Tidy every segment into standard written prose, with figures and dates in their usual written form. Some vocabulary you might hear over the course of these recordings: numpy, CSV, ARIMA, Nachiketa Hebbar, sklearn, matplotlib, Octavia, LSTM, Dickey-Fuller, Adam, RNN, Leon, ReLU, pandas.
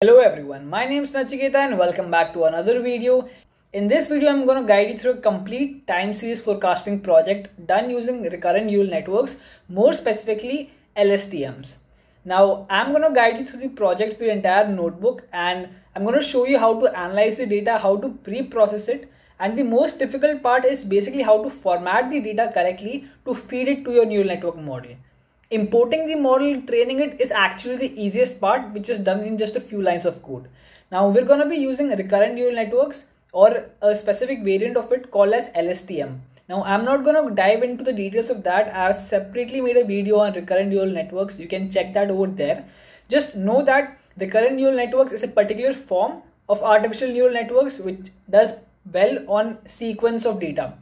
Hello everyone, my name is Nachiketa and welcome back to another video. In this video, I'm going to guide you through a complete time series forecasting project done using recurrent neural networks, more specifically LSTMs. Now, I'm going to guide you through the project through the entire notebook and I'm going to show you how to analyze the data, how to pre-process it, and the most difficult part is basically how to format the data correctly to feed it to your neural network model. Importing the model, training it is actually the easiest part, which is done in just a few lines of code. Now we're going to be using recurrent neural networks or a specific variant of it called as LSTM. Now I'm not going to dive into the details of that. I've separately made a video on recurrent neural networks. You can check that over there. Just know that recurrent neural networks is a particular form of artificial neural networks which does well on sequence of data,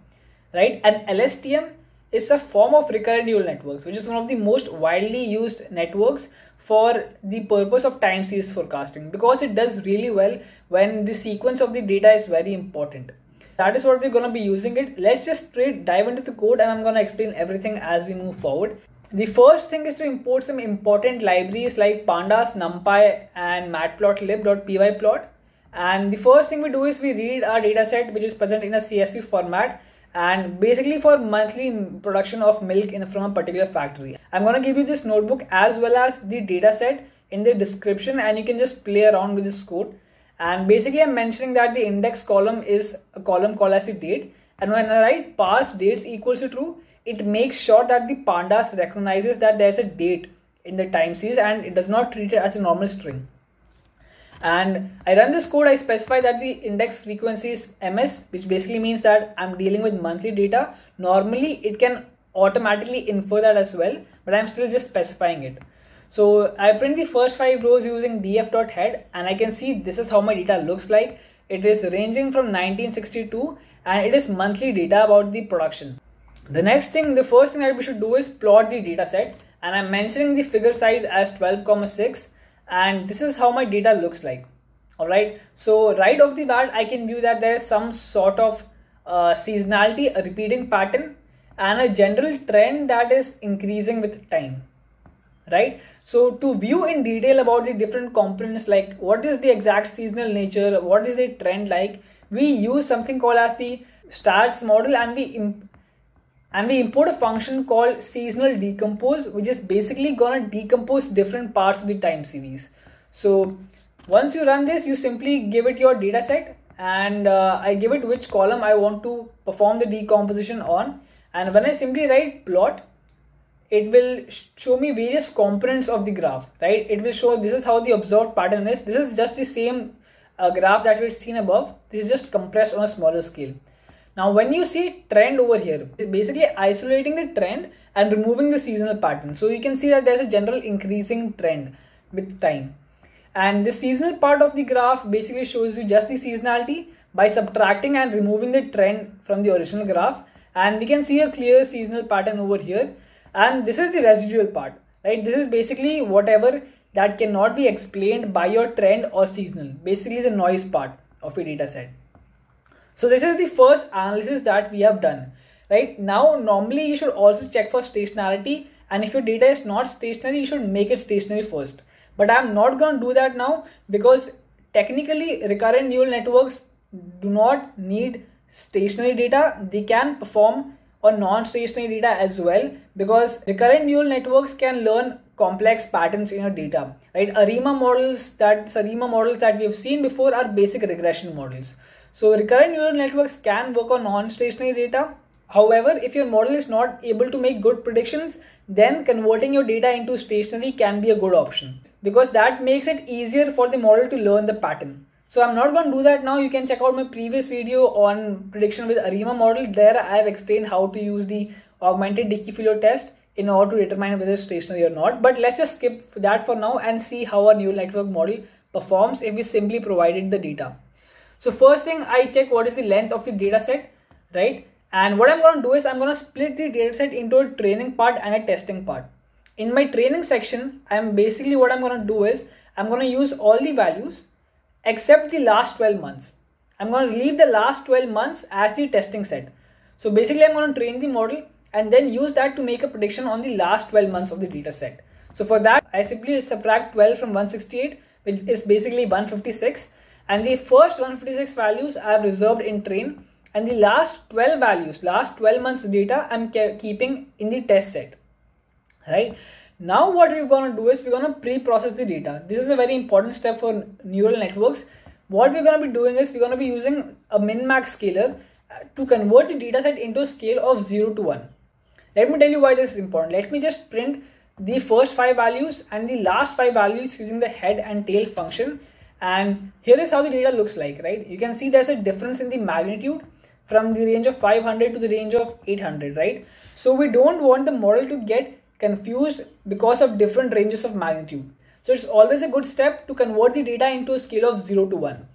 right? And LSTM is a form of recurrent neural networks, which is one of the most widely used networks for the purpose of time series forecasting because it does really well when the sequence of the data is very important. That is what we're going to be using it. Let's just straight dive into the code and I'm going to explain everything as we move forward. The first thing is to import some important libraries like pandas, numpy and matplotlib.pyplot. And the first thing we do is we read our data set which is present in a CSV format. And basically for monthly production of milk from a particular factory. I'm going to give you this notebook as well as the data set in the description and you can just play around with this code. And basically I'm mentioning that the index column is a column called as the date. And when I write parse dates equals to true, it makes sure that the pandas recognizes that there's a date in the time series and it does not treat it as a normal string. And I run this code, I specify that the index frequency is ms, which basically means that I'm dealing with monthly data. Normally it can automatically infer that as well, but I'm still just specifying it. So I print the first 5 rows using df.head and I can see this is how my data looks like. It is ranging from 1962 and it is monthly data about the production. The next thing, the first thing that we should do is plot the data set and I'm mentioning the figure size as 12,6. And this is how my data looks like. All right, so right off the bat I can view that there is some sort of seasonality, a repeating pattern and a general trend that is increasing with time, right? So to view in detail about the different components, like what is the exact seasonal nature, what is the trend like, we use something called as the stats model and we import a function called seasonal decompose, which is basically gonna decompose different parts of the time series. So once you run this, you simply give it your data set and I give it which column I want to perform the decomposition on. And when I simply write plot, it will show me various components of the graph, right? It will show this is how the observed pattern is. This is just the same graph that we've seen above. This is just compressed on a smaller scale. Now when you see trend over here, it's basically isolating the trend and removing the seasonal pattern. So you can see that there's a general increasing trend with time. And the seasonal part of the graph basically shows you just the seasonality by subtracting and removing the trend from the original graph. And we can see a clear seasonal pattern over here. And this is the residual part, right? This is basically whatever that cannot be explained by your trend or seasonal, basically the noise part of your data set. So this is the first analysis that we have done, right? Now, normally you should also check for stationarity. And if your data is not stationary, you should make it stationary first. But I'm not going to do that now because technically recurrent neural networks do not need stationary data. They can perform on non-stationary data as well because recurrent neural networks can learn complex patterns in your data, right? ARIMA models that we have seen before are basic regression models. So recurrent neural networks can work on non-stationary data. However, if your model is not able to make good predictions, then converting your data into stationary can be a good option because that makes it easier for the model to learn the pattern. So I'm not going to do that now. You can check out my previous video on prediction with ARIMA model. There I have explained how to use the augmented Dickey-Fuller test in order to determine whether it's stationary or not. But let's just skip that for now and see how our neural network model performs if we simply provided the data. So first thing I check what is the length of the data set, right? And what I'm going to do is I'm going to split the data set into a training part and a testing part. In my training section, I'm going to use all the values except the last 12 months. I'm going to leave the last 12 months as the testing set. So basically I'm going to train the model and then use that to make a prediction on the last 12 months of the data set. So for that, I simply subtract 12 from 168. which is basically 156, and the first 156 values I have reserved in train, and the last 12 values, last 12 months data, I'm keeping in the test set, right? Now what we're going to do is we're going to pre-process the data. This is a very important step for neural networks. What we're going to be doing is we're going to be using a min-max scaler to convert the dataset into a scale of 0 to 1. Let me tell you why this is important. Let me just print the first 5 values and the last 5 values using the head and tail function. And here is how the data looks like, right? You can see there's a difference in the magnitude from the range of 500 to the range of 800, right? So we don't want the model to get confused because of different ranges of magnitude. So it's always a good step to convert the data into a scale of 0 to 1.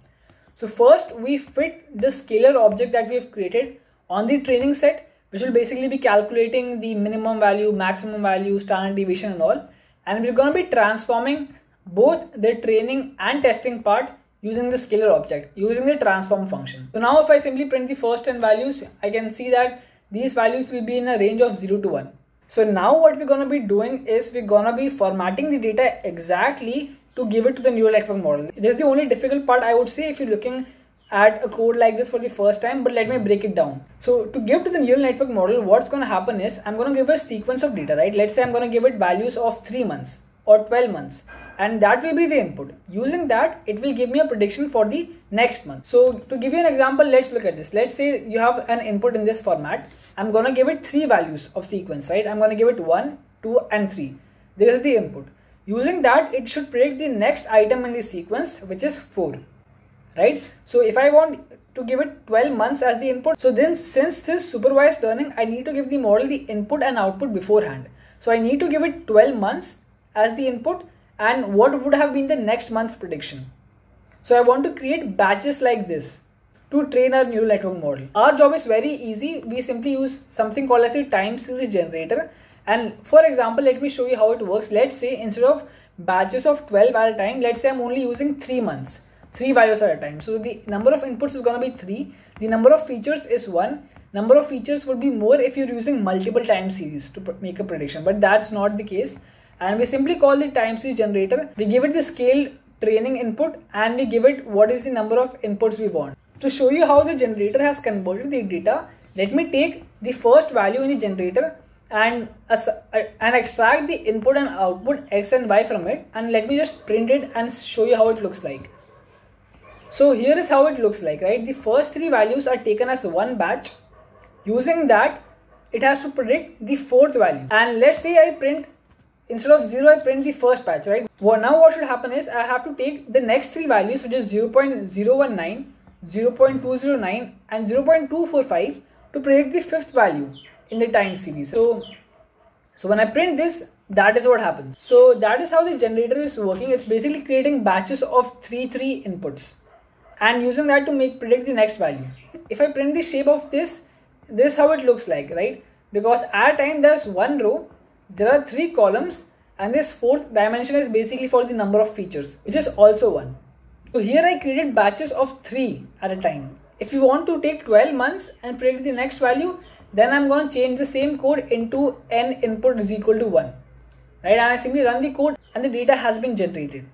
So first we fit the scalar object that we have created on the training set, which will basically be calculating the minimum value, maximum value, standard deviation and all. And we're going to be transforming both the training and testing part using the scalar object, using the transform function. So now if I simply print the first 10 values, I can see that these values will be in a range of 0 to 1. So now what we're going to be doing is we're going to be formatting the data exactly to give it to the neural network model. This is the only difficult part I would say if you're looking at a code like this for the first time, but let me break it down. So to give to the neural network model, what's going to happen is I'm going to give a sequence of data, right? Let's say I'm going to give it values of 3 months or 12 months, and that will be the input. Using that, it will give me a prediction for the next month. So to give you an example, let's look at this. Let's say you have an input in this format. I'm going to give it 3 values of sequence, right? I'm going to give it 1, 2 and 3. This is the input. Using that, it should predict the next item in the sequence, which is 4, right? So if I want to give it 12 months as the input, so then since this supervised learning, I need to give the model the input and output beforehand. So I need to give it 12 months as the input and what would have been the next month's prediction. So I want to create batches like this to train our neural network model. Our job is very easy. We simply use something called as the time series generator. And for example, let me show you how it works. Let's say instead of batches of 12 at a time, let's say I'm only using 3 months, 3 values at a time. So the number of inputs is going to be 3. The number of features is 1. Number of features would be more if you're using multiple time series to make a prediction, but that's not the case. And we simply call the time series generator. We give it the scaled training input and we give it what is the number of inputs we want. To show you how the generator has converted the data, let me take the first value in the generator and extract the input and output x and y from it, and let me just print it and show you how it looks like. So here is how it looks like, right? The first 3 values are taken as one batch. Using that, it has to predict the 4th value. And let's say I print, instead of 0, I print the first batch, right? Well, now what should happen is I have to take the next 3 values, which is 0.019, 0.209 and 0.245 to predict the 5th value in the time series. So when I print this, that is what happens. So that is how the generator is working. It's basically creating batches of 3 inputs and using that to predict the next value. If I print the shape of this, this is how it looks like, right? Because at a time there's 1 row, there are 3 columns, and this 4th dimension is basically for the number of features, which is also 1. So here I created batches of 3 at a time. If you want to take 12 months and predict the next value, then I'm going to change the same code into n input is equal to 1, right? And I simply run the code and the data has been generated.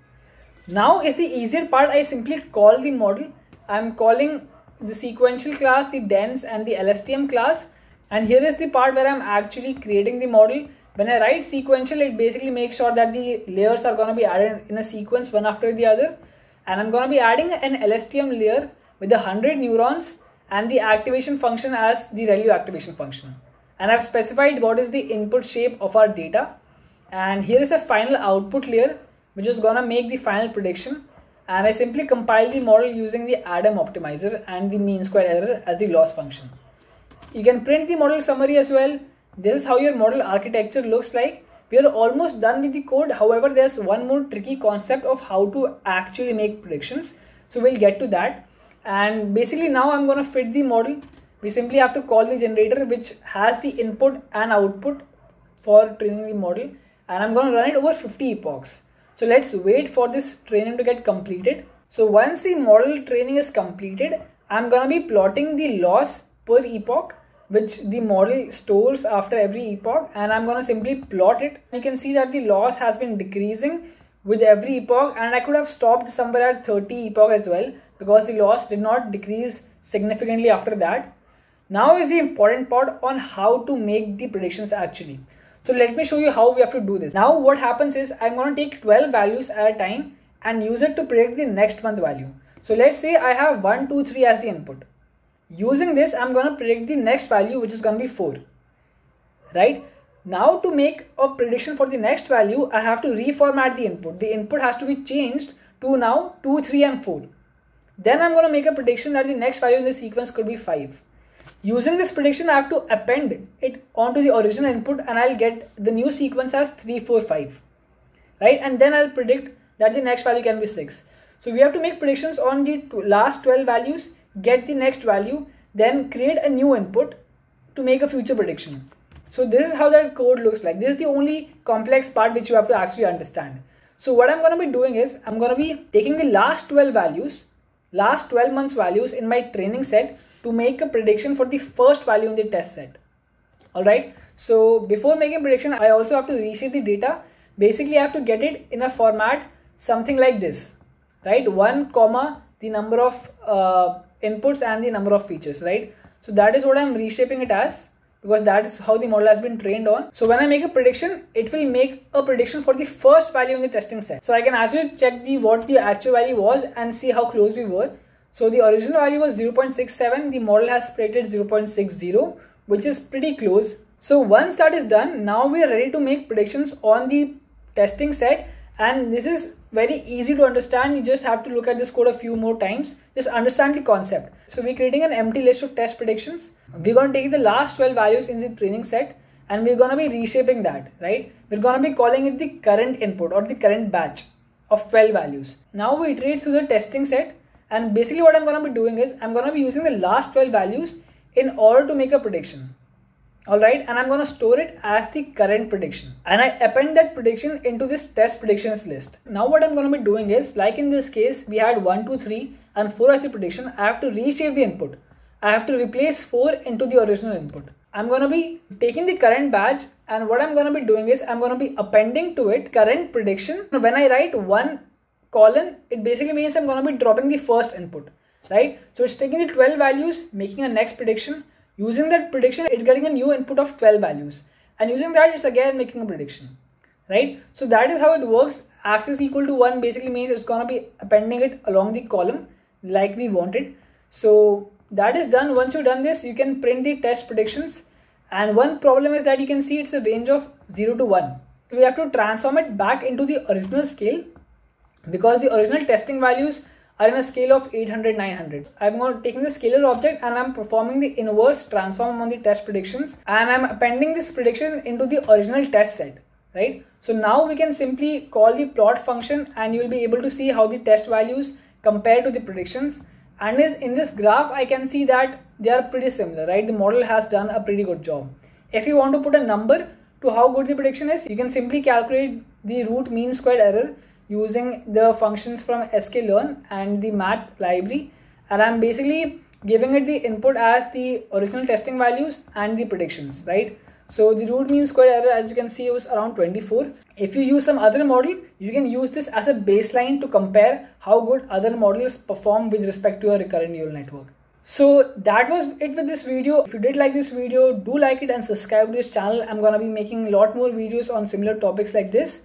Now is the easier part. I simply call the model. I'm calling the sequential class, the dense and the LSTM class. And here is the part where I'm actually creating the model. When I write sequential, it basically makes sure that the layers are going to be added in a sequence one after the other. And I'm going to be adding an LSTM layer with 100 neurons and the activation function as the ReLU activation function. And I've specified what is the input shape of our data. And here is a final output layer, which is gonna make the final prediction. And I simply compile the model using the Adam optimizer and the mean square error as the loss function. You can print the model summary as well. This is how your model architecture looks like. We are almost done with the code. However, there's one more tricky concept of how to actually make predictions. So we'll get to that. And basically now I'm going to fit the model. We simply have to call the generator, which has the input and output for training the model. And I'm going to run it over 50 epochs. So let's wait for this training to get completed. So once the model training is completed, I'm going to be plotting the loss per epoch, which the model stores after every epoch. And I'm going to simply plot it. You can see that the loss has been decreasing with every epoch, and I could have stopped somewhere at 30 epoch as well, because the loss did not decrease significantly after that. Now is the important part on how to make the predictions actually. So let me show you how we have to do this. Now what happens is I'm going to take 12 values at a time and use it to predict the next month value. So let's say I have 1, 2, 3 as the input. Using this, I'm going to predict the next value, which is going to be 4. Right? Now to make a prediction for the next value, I have to reformat the input. The input has to be changed to now 2, 3 and 4. Then I'm going to make a prediction that the next value in the sequence could be 5. Using this prediction, I have to append it onto the original input and I'll get the new sequence as 3, 4, 5. Right? And then I'll predict that the next value can be 6. So we have to make predictions on the last 12 values, get the next value, then create a new input to make a future prediction. So this is how that code looks like. This is the only complex part which you have to actually understand. So what I'm going to be doing is I'm going to be taking the last 12 values, last 12 months values in my training set to make a prediction for the first value in the test set. Alright. So before making prediction, I also have to reshape the data. Basically, I have to get it in a format something like this, right? 1, the number of inputs and the number of features, right? So that is what I'm reshaping it as, because that is how the model has been trained on. So when I make a prediction, it will make a prediction for the first value in the testing set. So I can actually check what the actual value was and see how close we were. So the original value was 0.67. The model has predicted 0.60, which is pretty close. So once that is done, now we are ready to make predictions on the testing set. And this is very easy to understand. You just have to look at this code a few more times. Just understand the concept. So we're creating an empty list of test predictions. We're going to take the last 12 values in the training set and we're going to be reshaping that, right? We're going to be calling it the current input or the current batch of 12 values. Now we iterate through the testing set, and basically what I'm going to be doing is I'm going to be using the last 12 values in order to make a prediction. Alright, and I'm going to store it as the current prediction, and I append that prediction into this test predictions list. Now what I'm going to be doing is, like in this case, we had 1, 2, 3 and 4 as the prediction. I have to reshape the input. I have to replace 4 into the original input. I'm going to be taking the current batch, and what I'm going to be doing is I'm going to be appending to it current prediction. When I write 1, it basically means I'm going to be dropping the first input, right? So it's taking the 12 values, making a next prediction. Using that prediction, it's getting a new input of 12 values, and using that, it's again making a prediction, right? So that is how it works. Axis equal to 1 basically means it's going to be appending it along the column like we wanted. So that is done. Once you've done this, you can print the test predictions. And one problem is that you can see it's a range of 0 to 1. We have to transform it back into the original scale, because the original testing values are in a scale of 800, 900. I'm going to taking the scalar object and I'm performing the inverse transform on the test predictions, and I'm appending this prediction into the original test set, right? So now we can simply call the plot function and you'll be able to see how the test values compare to the predictions. And in this graph, I can see that they are pretty similar, right? The model has done a pretty good job. If you want to put a number to how good the prediction is, you can simply calculate the root mean squared error using the functions from sklearn and the math library, and I'm basically giving it the input as the original testing values and the predictions, right? So the root mean square error, as you can see, was around 24. If you use some other model, you can use this as a baseline to compare how good other models perform with respect to a recurrent neural network. So that was it with this video. If you did like this video, do like it and subscribe to this channel. I'm gonna be making a lot more videos on similar topics like this.